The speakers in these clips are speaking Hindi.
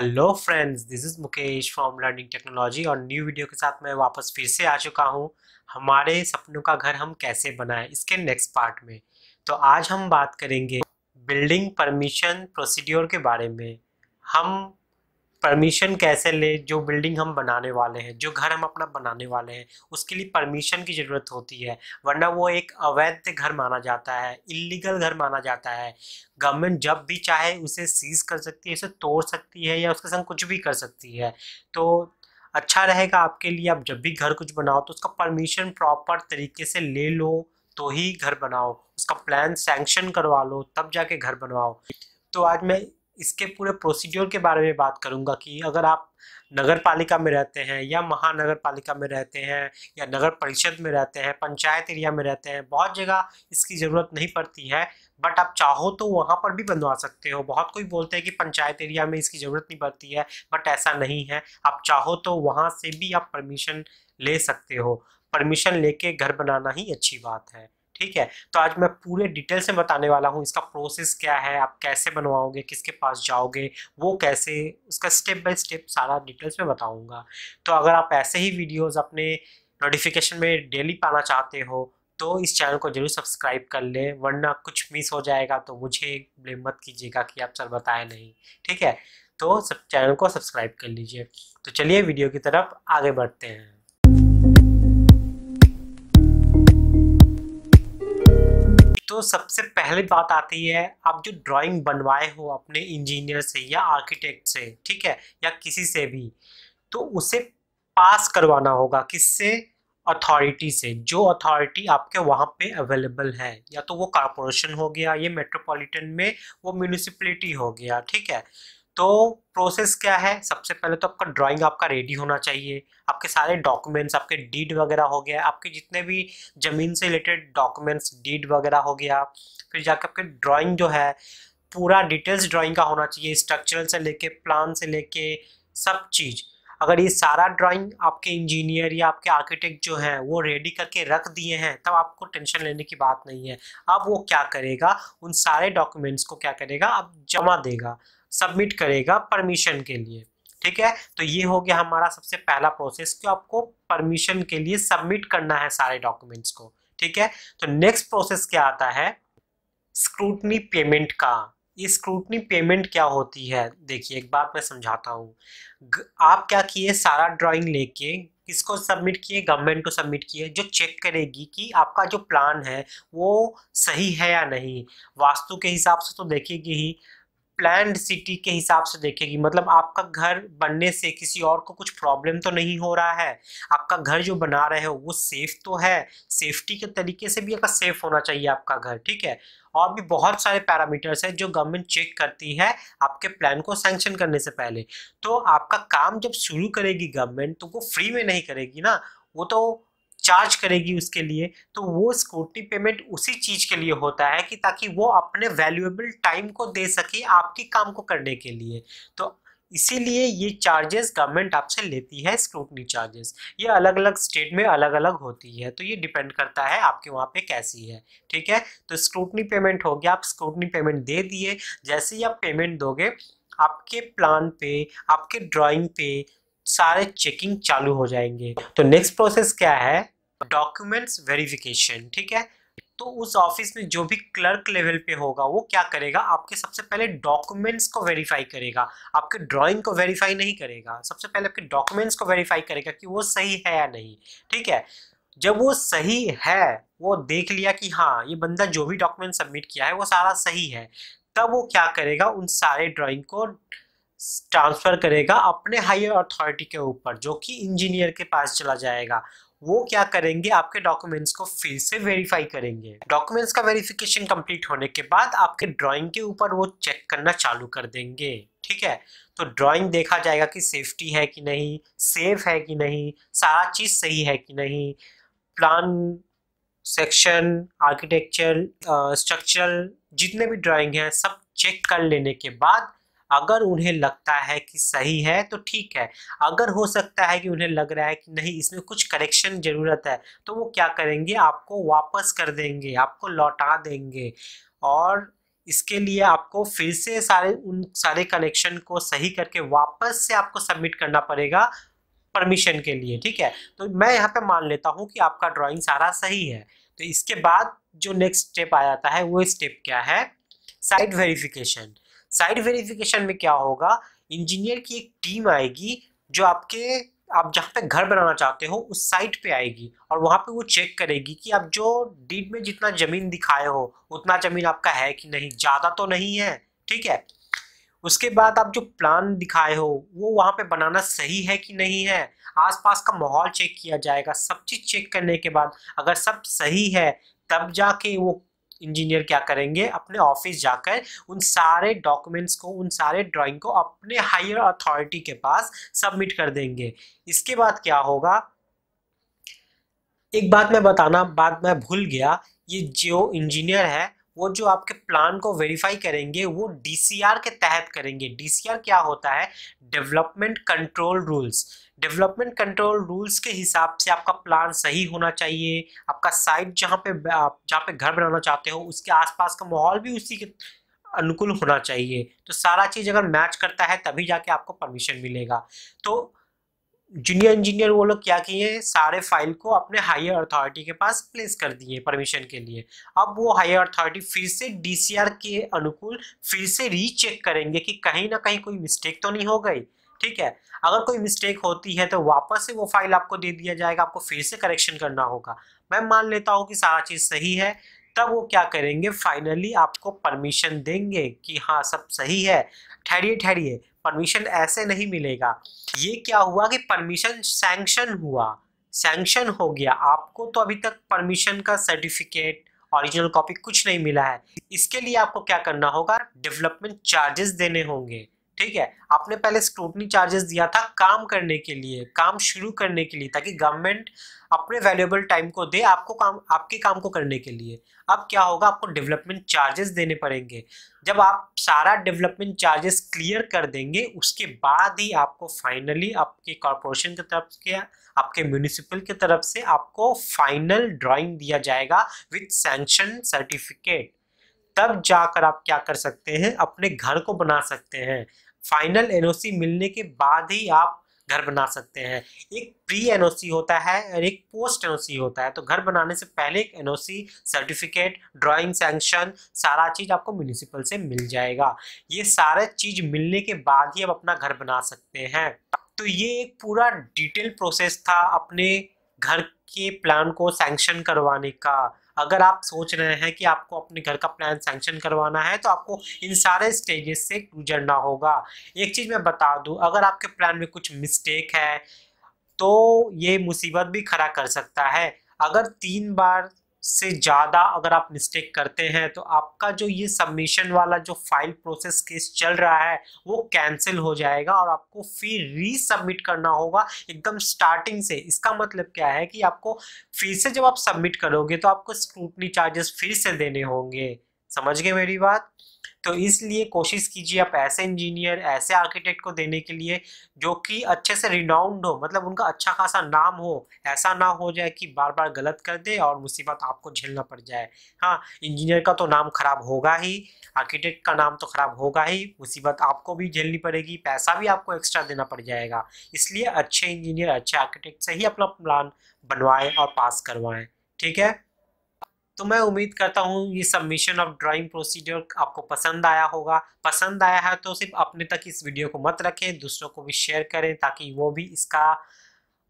Hello friends, this is Mukesh from learning technology और न्यू वीडियो के साथ मैं वापस फिर से आ चुका हूं। हमारे सपनों का घर हम कैसे बनाएं इसके नेक्स्ट पार्ट में। तो आज हम बात करेंगे बिल्डिंग परमिशन प्रोसीड्योर के बारे में। हम परमिशन कैसे लें, जो बिल्डिंग हम बनाने वाले हैं, जो घर हम अपना बनाने वाले हैं, उसके लिए परमिशन की ज़रूरत होती है, वरना वो एक अवैध घर माना जाता है, इलीगल घर माना जाता है। गवर्नमेंट जब भी चाहे उसे सीज कर सकती है, उसे तोड़ सकती है या उसके संग कुछ भी कर सकती है। तो अच्छा रहेगा आपके लिए, आप जब भी घर कुछ बनाओ तो उसका परमिशन प्रॉपर तरीके से ले लो तो ही घर बनाओ, उसका प्लान सैंक्शन करवा लो तब जाके घर बनवाओ। तो आज मैं इसके पूरे प्रोसीड्योर के बारे में बात करूंगा कि अगर आप नगर पालिका में रहते हैं या महानगर पालिका में रहते हैं या नगर परिषद में रहते हैं, पंचायत एरिया में रहते हैं, बहुत जगह इसकी ज़रूरत नहीं पड़ती है, बट आप चाहो तो वहाँ पर भी बनवा सकते हो। बहुत कोई बोलते हैं कि पंचायत एरिया में इसकी ज़रूरत नहीं पड़ती है, बट ऐसा नहीं है। आप चाहो तो वहाँ से भी आप परमिशन ले सकते हो। परमिशन लेके घर बनाना ही अच्छी बात है, ठीक है। तो आज मैं पूरे डिटेल से बताने वाला हूँ इसका प्रोसेस क्या है, आप कैसे बनवाओगे, किसके पास जाओगे, वो कैसे, उसका स्टेप बाय स्टेप सारा डिटेल्स में बताऊँगा। तो अगर आप ऐसे ही वीडियोस अपने नोटिफिकेशन में डेली पाना चाहते हो तो इस चैनल को जरूर सब्सक्राइब कर लें, वरना कुछ मिस हो जाएगा तो मुझे ब्लेम मत कीजिएगा कि आप सर बताएं नहीं, ठीक है। तो सब चैनल को सब्सक्राइब कर लीजिए। तो चलिए वीडियो की तरफ आगे बढ़ते हैं। तो सबसे पहले बात आती है, आप जो ड्राइंग बनवाए हो अपने इंजीनियर से या आर्किटेक्ट से, ठीक है, या किसी से भी, तो उसे पास करवाना होगा। किससे? अथॉरिटी से, जो अथॉरिटी आपके वहाँ पे अवेलेबल है, या तो वो कॉर्पोरेशन हो गया, ये मेट्रोपॉलिटन में वो म्यूनिसिपैलिटी हो गया, ठीक है। तो प्रोसेस क्या है? सबसे पहले तो आपका ड्राइंग आपका रेडी होना चाहिए, आपके सारे डॉक्यूमेंट्स, आपके डीड वगैरह हो गया, आपके जितने भी ज़मीन से रिलेटेड डॉक्यूमेंट्स, डीड वगैरह हो गया। फिर जाके आपके ड्राइंग जो है पूरा डिटेल्स ड्राइंग का होना चाहिए, स्ट्रक्चरल से लेके प्लान से लेके सब चीज़। अगर ये सारा ड्राइंग आपके इंजीनियर या आपके आर्किटेक्ट जो हैं वो रेडी करके रख दिए हैं, तब आपको टेंशन लेने की बात नहीं है। अब वो क्या करेगा, उन सारे डॉक्यूमेंट्स को क्या करेगा, अब जमा देगा, सबमिट करेगा परमिशन के लिए, ठीक है। तो ये हो गया हमारा सबसे पहला प्रोसेस कि आपको परमिशन के लिए सबमिट करना है सारे डॉक्यूमेंट्स को, ठीक है। तो नेक्स्ट प्रोसेस क्या आता है, स्क्रूटनी पेमेंट का। ये स्क्रूटनी पेमेंट क्या होती है, देखिए एक बात मैं समझाता हूँ। आप क्या किए, सारा ड्राइंग लेके किसको सबमिट किए, गवर्नमेंट को सबमिट किए, जो चेक करेगी कि आपका जो प्लान है वो सही है या नहीं। वास्तु के हिसाब से तो देखेगी ही, प्लान्ड सिटी के हिसाब से देखेगी, मतलब आपका घर बनने से किसी और को कुछ प्रॉब्लम तो नहीं हो रहा है, आपका घर जो बना रहे हो वो सेफ तो है, सेफ्टी के तरीके से भी आपका सेफ होना चाहिए आपका घर, ठीक है। और भी बहुत सारे पैरामीटर्स हैं जो गवर्नमेंट चेक करती है आपके प्लान को सैंक्शन करने से पहले। तो आपका काम जब शुरू करेगी गवर्नमेंट तो वो फ्री में नहीं करेगी ना, वो तो चार्ज करेगी उसके लिए। तो वो स्क्रूटनी पेमेंट उसी चीज़ के लिए होता है कि ताकि वो अपने वैल्यूएबल टाइम को दे सके आपके काम को करने के लिए। तो इसीलिए ये चार्जेस गवर्नमेंट आपसे लेती है, स्क्रूटनी चार्जेस। ये अलग अलग स्टेट में अलग अलग होती है, तो ये डिपेंड करता है आपके वहाँ पे कैसी है, ठीक है। तो स्क्रूटनी पेमेंट हो गया, आप स्क्रूटनी पेमेंट दे दिए। जैसे ही आप पेमेंट दोगे, आपके प्लान पे, आपके ड्राॅइंग पे सारे चेकिंग चालू हो जाएंगे। तो नेक्स्ट प्रोसेस क्या है, डॉक्यूमेंट्स वेरिफिकेशन, ठीक है। तो उस ऑफिस में जो भी क्लर्क लेवल पे होगा वो क्या करेगा, आपके सबसे पहले डॉक्यूमेंट्स को वेरीफाई करेगा, आपके ड्राइंग को वेरीफाई नहीं करेगा। सबसे पहले आपके डॉक्यूमेंट्स को वेरीफाई करेगा कि वो सही है या नहीं, ठीक है। जब वो सही है, वो देख लिया कि हाँ ये बंदा जो भी डॉक्यूमेंट सबमिट किया है वो सारा सही है, तब वो क्या करेगा, उन सारे ड्राइंग को ट्रांसफ़र करेगा अपने हायर अथॉरिटी के ऊपर, जो कि इंजीनियर के पास चला जाएगा। वो क्या करेंगे, आपके डॉक्यूमेंट्स को फिर से वेरीफाई करेंगे। डॉक्यूमेंट्स का वेरिफिकेशन कंप्लीट होने के बाद आपके ड्राइंग के ऊपर वो चेक करना चालू कर देंगे, ठीक है। तो ड्राइंग देखा जाएगा कि सेफ्टी है कि नहीं, सेफ है कि नहीं, सारा चीज़ सही है कि नहीं, प्लान सेक्शन, आर्किटेक्चर, स्ट्रक्चरल, जितने भी ड्राइंग हैं सब चेक कर लेने के बाद अगर उन्हें लगता है कि सही है तो ठीक है। अगर हो सकता है कि उन्हें लग रहा है कि नहीं इसमें कुछ करेक्शन ज़रूरत है, तो वो क्या करेंगे, आपको वापस कर देंगे, आपको लौटा देंगे। और इसके लिए आपको फिर से उन सारे कनेक्शन को सही करके वापस से आपको सबमिट करना पड़ेगा परमिशन के लिए, ठीक है। तो मैं यहाँ पे मान लेता हूँ कि आपका ड्राइंग सारा सही है। तो इसके बाद जो नेक्स्ट स्टेप आ जाता है वो स्टेप क्या है, साइट वेरिफिकेशन। साइट वेरिफिकेशन में क्या होगा, इंजीनियर की एक टीम आएगी जो आप जहाँ पे घर बनाना चाहते हो उस साइट पे आएगी और वहाँ पे वो चेक करेगी कि आप जो डीड में जितना ज़मीन दिखाए हो उतना ज़मीन आपका है कि नहीं, ज़्यादा तो नहीं है, ठीक है। उसके बाद आप जो प्लान दिखाए हो वो वहाँ पे बनाना सही है कि नहीं है, आसपास का माहौल चेक किया जाएगा। सब चीज़ चेक करने के बाद अगर सब सही है तब जाके वो इंजीनियर क्या करेंगे, अपने ऑफिस जाकर उन सारे डॉक्यूमेंट्स को, उन सारे ड्राइंग को अपने हायर अथॉरिटी के पास सबमिट कर देंगे। इसके बाद क्या होगा, एक बात मैं भूल गया, ये जो इंजीनियर है वो जो आपके प्लान को वेरीफाई करेंगे वो डीसीआर के तहत करेंगे। डीसीआर क्या होता है, development control rules. Development control rules के हिसाब से आपका प्लान सही होना चाहिए, आपका साइट जहाँ पे घर बनाना चाहते हो उसके आसपास का माहौल भी उसी के अनुकूल होना चाहिए। तो सारा चीज़ अगर मैच करता है तभी जाके आपको परमिशन मिलेगा। तो जूनियर इंजीनियर वो लोग क्या किए, सारे फाइल को अपने हायर अथॉरिटी के पास प्लेस कर दिए परमिशन के लिए। अब वो हायर अथॉरिटी फिर से डीसीआर के अनुकूल फिर से रीचेक करेंगे कि कहीं ना कहीं कोई मिस्टेक तो नहीं हो गई, ठीक है। अगर कोई मिस्टेक होती है तो वापस से वो फाइल आपको दे दिया जाएगा, आपको फिर से करेक्शन करना होगा। मैं मान लेता हूँ कि सारा चीज़ सही है, तब वो क्या करेंगे, फाइनली आपको परमिशन देंगे कि हाँ सब सही है। ठहरिए ठहरिए, परमिशन ऐसे नहीं मिलेगा। ये क्या हुआ कि परमिशन सैंक्शन हुआ, सैंक्शन हो गया। आपको तो अभी तक परमिशन का सर्टिफिकेट, ओरिजिनल कॉपी कुछ नहीं मिला है। इसके लिए आपको क्या करना होगा, डेवलपमेंट चार्जेस देने होंगे, ठीक है। आपने पहले स्क्रूटनी चार्जेस दिया था काम करने के लिए, काम शुरू करने के लिए, ताकि गवर्नमेंट अपने वैल्यूएबल टाइम को दे आपको काम, आपके काम को करने के लिए। अब क्या होगा, आपको डेवलपमेंट चार्जेस देने पड़ेंगे। जब आप सारा डेवलपमेंट चार्जेस क्लियर कर देंगे उसके बाद ही आपको फाइनली आपके कॉरपोरेशन की तरफ से, आपके म्यूनिसिपल की तरफ से आपको फाइनल ड्राइंग दिया जाएगा विथ सैंक्शन सर्टिफिकेट। तब जाकर आप क्या कर सकते हैं, अपने घर को बना सकते हैं। फाइनल एनओसी मिलने के बाद ही आप घर बना सकते हैं। एक प्री एनओसी होता है और एक पोस्ट एनओसी होता है। तो घर बनाने से पहले एक एनओसी सर्टिफिकेट, ड्राइंग सैंक्शन, सारा चीज़ आपको म्यूनिसिपल से मिल जाएगा। ये सारा चीज़ मिलने के बाद ही आप अपना घर बना सकते हैं। तो ये एक पूरा डिटेल प्रोसेस था अपने घर के प्लान को सैंक्शन करवाने का। अगर आप सोच रहे हैं कि आपको अपने घर का प्लान सैंक्शन करवाना है तो आपको इन सारे स्टेजेस से गुजरना होगा। एक चीज़ मैं बता दूं, अगर आपके प्लान में कुछ मिस्टेक है तो ये मुसीबत भी खड़ा कर सकता है। अगर 3 बार से ज़्यादा अगर आप मिस्टेक करते हैं तो आपका जो ये सबमिशन वाला जो फाइल प्रोसेस केस चल रहा है वो कैंसिल हो जाएगा और आपको फिर रीसबमिट करना होगा एकदम स्टार्टिंग से। इसका मतलब क्या है कि आपको फिर से जब आप सबमिट करोगे तो आपको स्क्रूटनी चार्जेस फिर से देने होंगे। समझ गए मेरी बात? तो इसलिए कोशिश कीजिए आप ऐसे इंजीनियर, ऐसे आर्किटेक्ट को देने के लिए जो कि अच्छे से रिनाउंड हो, मतलब उनका अच्छा खासा नाम हो। ऐसा ना हो जाए कि बार बार गलत कर दे और मुसीबत आपको झेलना पड़ जाए। हाँ, इंजीनियर का तो नाम खराब होगा ही, आर्किटेक्ट का नाम तो खराब होगा ही, मुसीबत आपको भी झेलनी पड़ेगी, पैसा भी आपको एक्स्ट्रा देना पड़ जाएगा। इसलिए अच्छे इंजीनियर, अच्छे आर्किटेक्ट से ही अपना प्लान बनवाएं और पास करवाएं, ठीक है। तो मैं उम्मीद करता हूँ ये सबमिशन ऑफ ड्राइंग प्रोसीजर आपको पसंद आया होगा। पसंद आया है तो सिर्फ अपने तक इस वीडियो को मत रखें, दूसरों को भी शेयर करें ताकि वो भी इसका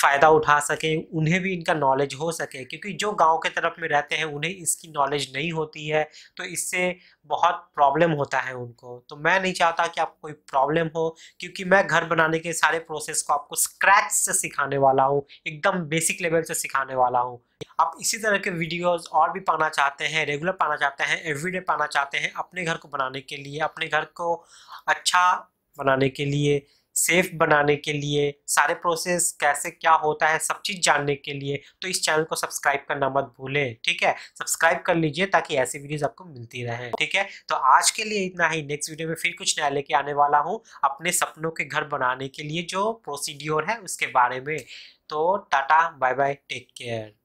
फ़ायदा उठा सकें, उन्हें भी इनका नॉलेज हो सके। क्योंकि जो गांव के तरफ में रहते हैं उन्हें इसकी नॉलेज नहीं होती है, तो इससे बहुत प्रॉब्लम होता है उनको। तो मैं नहीं चाहता कि आपको कोई प्रॉब्लम हो, क्योंकि मैं घर बनाने के सारे प्रोसेस को आपको स्क्रैच से सिखाने वाला हूँ, एकदम बेसिक लेवल से सिखाने वाला हूँ। आप इसी तरह के वीडियोस और भी पाना चाहते हैं, रेगुलर पाना चाहते हैं, एवरीडे पाना चाहते हैं, अपने घर को बनाने के लिए, अपने घर को अच्छा बनाने के लिए, सेफ बनाने के लिए, सारे प्रोसेस कैसे क्या होता है सब चीज़ जानने के लिए, तो इस चैनल को सब्सक्राइब करना मत भूलें, ठीक है। सब्सक्राइब कर लीजिए ताकि ऐसी वीडियोस आपको मिलती रहें, ठीक है। तो आज के लिए इतना ही। नेक्स्ट वीडियो में फिर कुछ नया लेके आने वाला हूँ अपने सपनों के घर बनाने के लिए जो प्रोसीड्योर है उसके बारे में। तो Tata, bye bye, take care.